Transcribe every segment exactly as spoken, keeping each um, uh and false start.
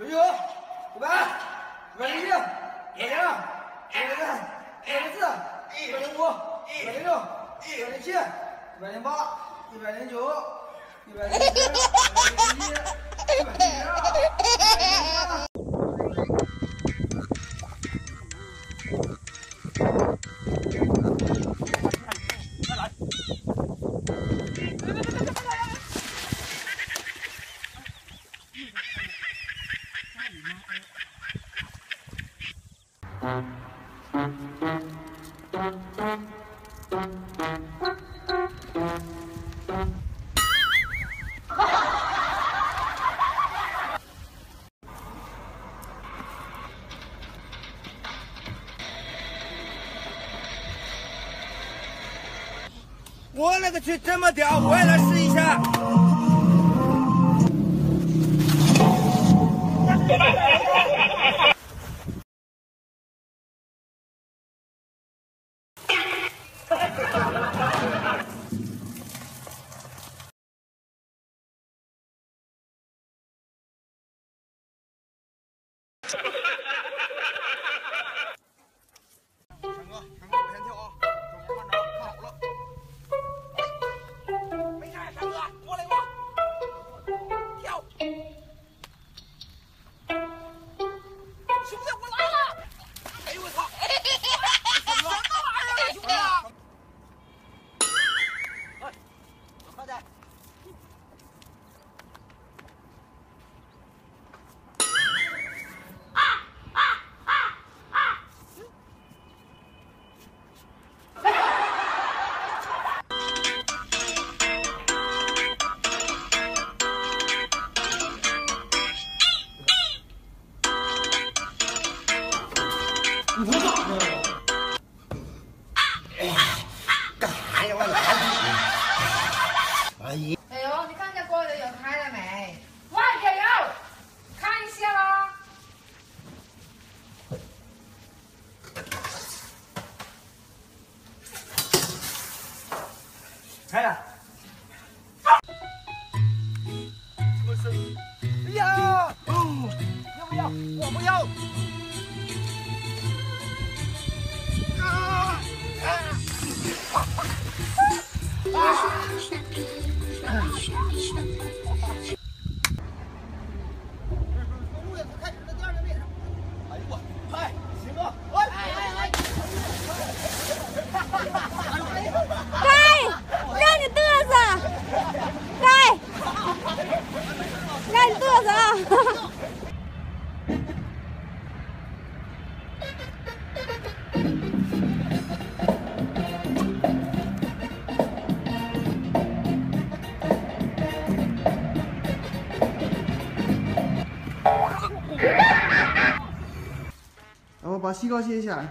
九九九八九零六九零二九零三九零四九零五九零六九零七九零八一百零九一百零十一一百零二。 我勒个去，这么屌！我也来试一下。强哥，强哥，我先跳啊！ 开了！我是不要，哦，要不要？我不要！啊啊啊！ 然后把西瓜切下来。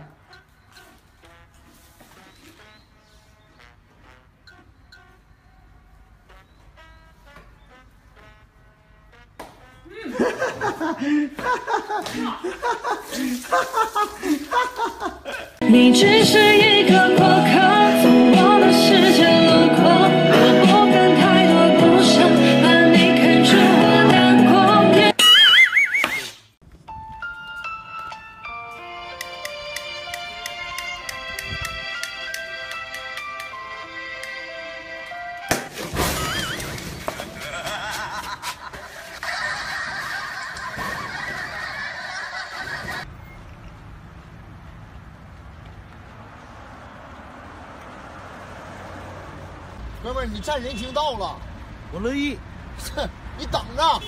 嗯，哈哈哈哈哈哈哈哈哈哈哈哈！你只是一个过客，从我的世界路过，我不敢太多不舍，怕你看出我难过。哥们儿，你占人行道了，我乐意。你等着。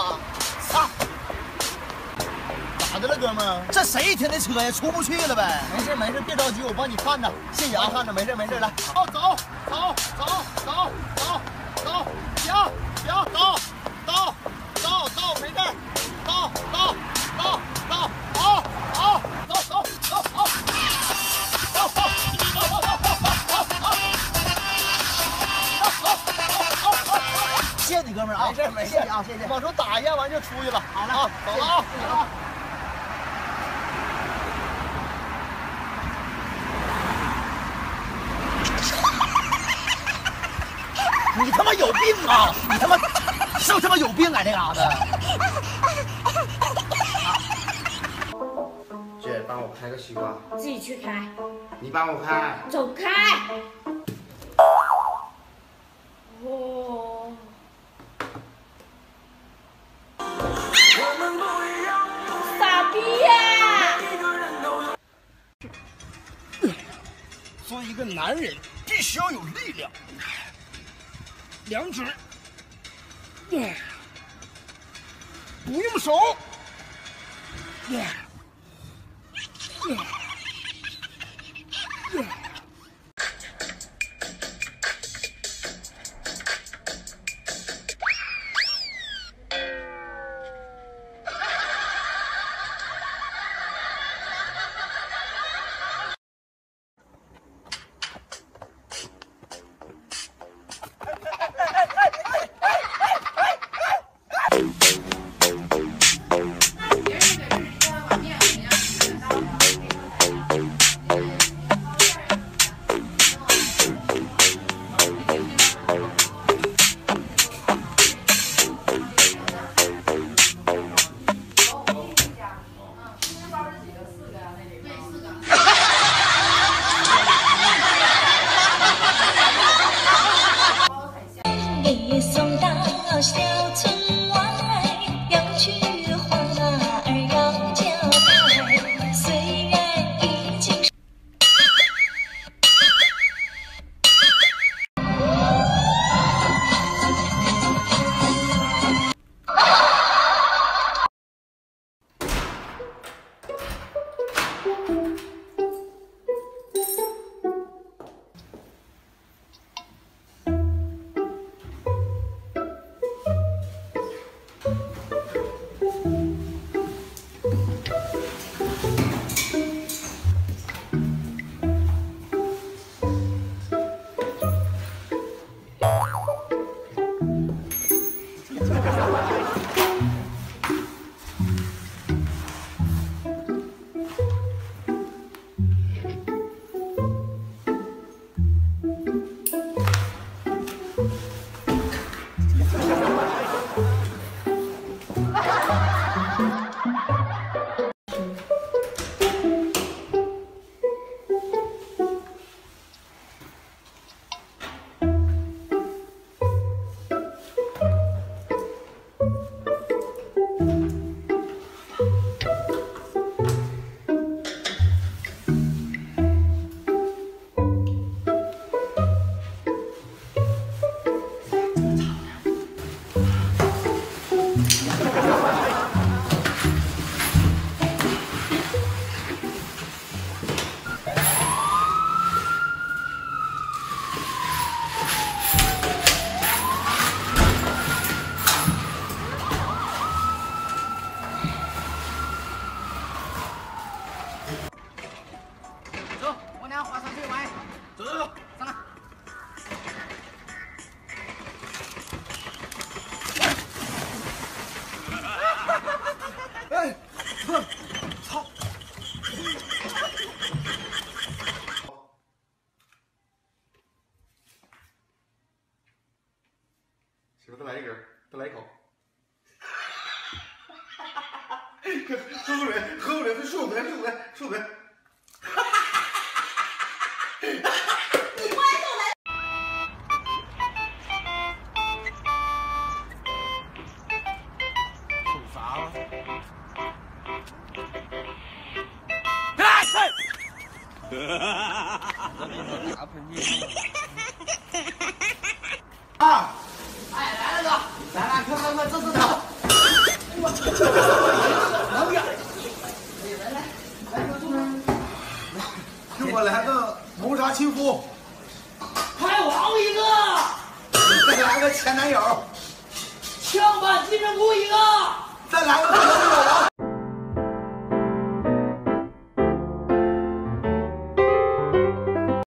啊！上！咋的了，哥们儿？这谁停的车呀？出不去了呗？没事没事，别着急，我帮你看着。谢谢啊，看着，没事没事，来，好，走走走走走走，行行，走走走走，没事，走走走走，好好走走走好，走走走走走。 谢谢你哥们儿啊，没事没事啊，谢谢。往出打一下，完就出去了。好了啊，走了啊，走了。你他妈有病啊！你他妈是不他妈有病啊？这嘎子。姐，帮我开个西瓜。自己去开。你帮我开。走开。哦。 傻逼呀！作为一个男人，必须要有力量。两指，不用手。啊！哎，来了哥，来来，快快快，这是他。过来个谋杀亲夫，拍我熬一个，再来个前男友，枪版金针菇一个，再来个。